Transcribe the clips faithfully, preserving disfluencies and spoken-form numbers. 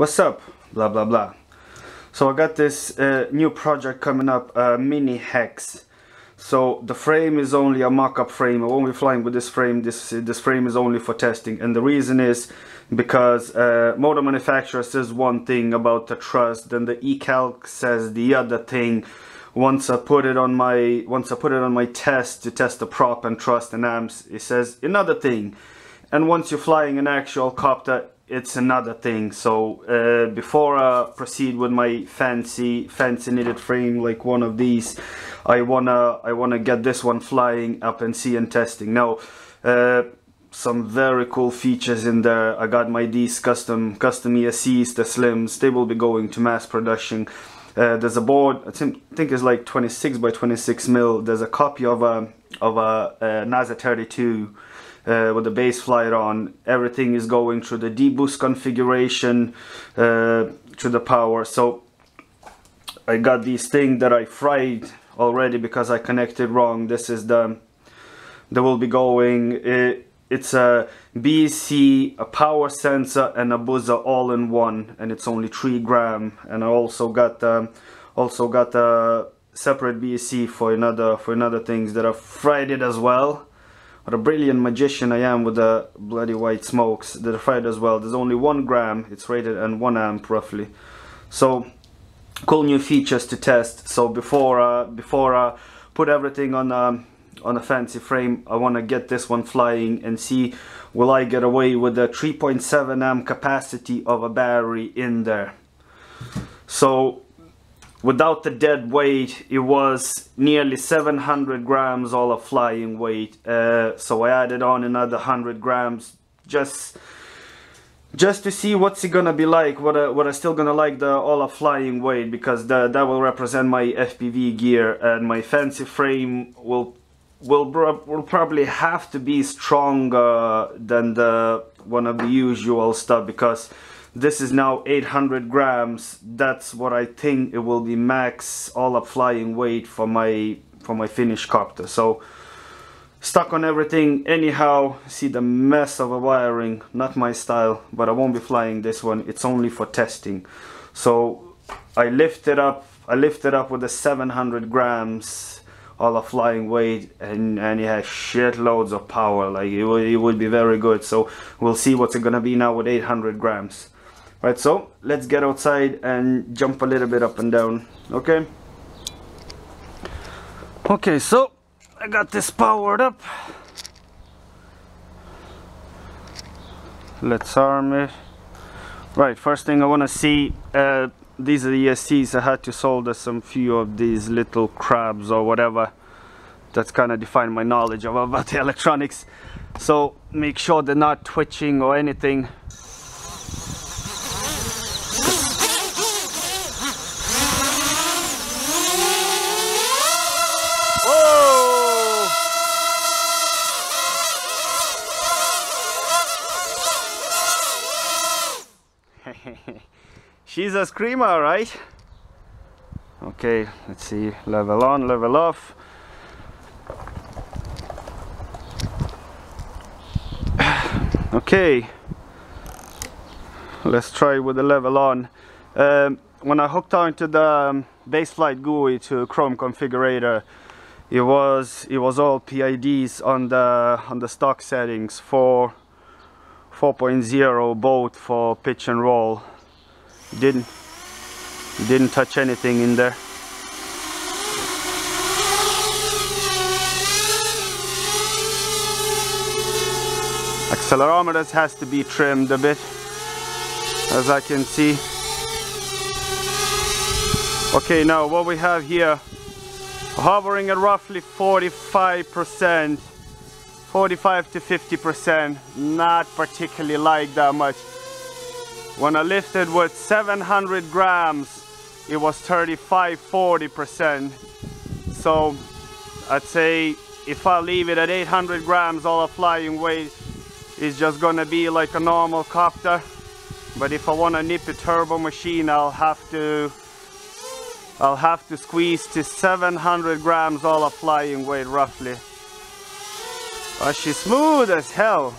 What's up, blah blah blah. So I got this uh, new project coming up, uh, mini hex. So the frame is only a mock-up frame. I won't be flying with this frame. This this frame is only for testing, and the reason is because uh, motor manufacturer says one thing about the truss, then the eCalc says the other thing. Once I put it on my once I put it on my test to test the prop and truss and amps, it says another thing, and once you're flying an actual copter, it's another thing. So uh, before I proceed with my fancy fancy knitted frame like one of these, I wanna I wanna get this one flying up and see and testing. Now uh, some very cool features in there. I got my these custom custom E S Cs, the slims. They will be going to mass production. Uh, there's a board, I think it's like twenty-six by twenty-six mil. There's a copy of a of a, a NASA thirty-two. Uh, with the Baseflight on, everything is going through the D boost configuration, uh, through the power. So I got these things that I fried already because I connected wrong. This is the they will be going. It, it's a B E C, a power sensor, and a buzzer all in one, and it's only three gram. And I also got the, also got the separate B E C for another for another things that I fried it as well. What a brilliant magician I am with the bloody white smokes. They're fried as well. There's only one gram, it's rated, and one amp roughly. So cool new features to test. So before uh, before I uh, put everything on um, on a fancy frame, I want to get this one flying and see will I get away with the three point seven amp capacity of a battery in there. So without the dead weight, it was nearly seven hundred grams all of flying weight. Uh, so I added on another one hundred grams just just to see what's it gonna be like. What I, what I still gonna like the all of flying weight, because the, that will represent my F P V gear, and my fancy frame will will will probably have to be stronger than the one of the usual stuff, because this is now eight hundred grams. That's what I think it will be max all up flying weight for my for my finished copter. So stuck on everything anyhow. See the mess of a wiring, not my style, but I won't be flying this one. It's only for testing. So I lifted up I lifted up with the seven hundred grams all up flying weight, and and it has shitloads of power. Like it would, it would be very good. So we'll see what's it gonna be now with eight hundred grams. Right, so let's get outside and jump a little bit up and down. Okay. Okay, so I got this powered up. Let's arm it. Right, first thing I want to see, uh, these are the E S Cs. I had to solder some few of these little crabs or whatever. That's kind of defined my knowledge of about the electronics. So make sure they're not twitching or anything. She's a screamer, right? Okay, let's see. Level on, level off. Okay, let's try with the level on. Um, when I hooked onto the um, Baseflight G U I to Chrome configurator, it was it was all P I Ds on the on the stock settings for four point zero both for pitch and roll. Didn't didn't touch anything in there. Accelerometers has to be trimmed a bit, as I can see. Okay, now what we have here, hovering at roughly forty-five percent, forty-five to fifty percent, not particularly like that much. When I lifted with seven hundred grams, it was thirty-five, forty percent. So I'd say if I leave it at eight hundred grams, all the flying weight is just gonna be like a normal copter. But if I wanna nip a turbo machine, I'll have to I'll have to squeeze to seven hundred grams all the flying weight roughly. Oh, she's smooth as hell.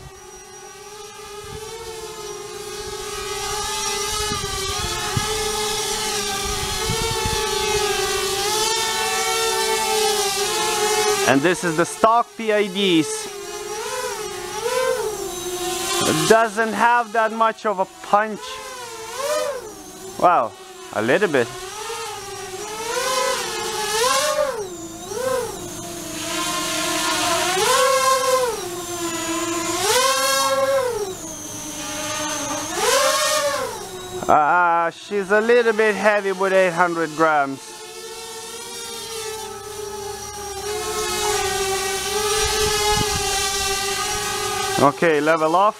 And this is the stock P I Ds. It doesn't have that much of a punch. Wow, a little bit. Ah, uh, she's a little bit heavy with eight hundred grams. Okay, level off.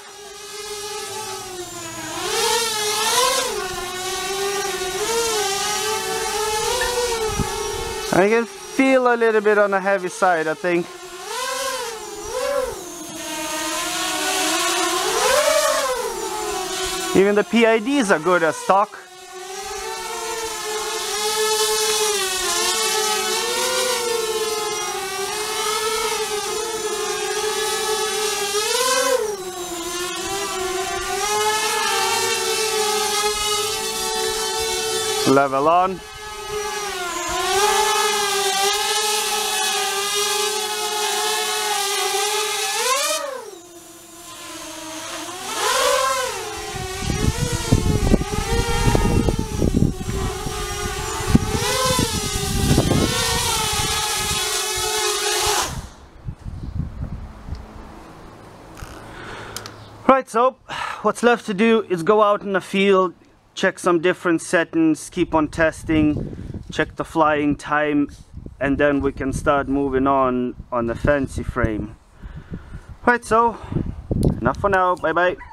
I can feel a little bit on the heavy side, I think. Even the P I Ds are good as stock. Level on. Right, so what's left to do is go out in the field, check some different settings, keep on testing, check the flying time, and then we can start moving on on the fancy frame. Right, so enough for now. Bye bye.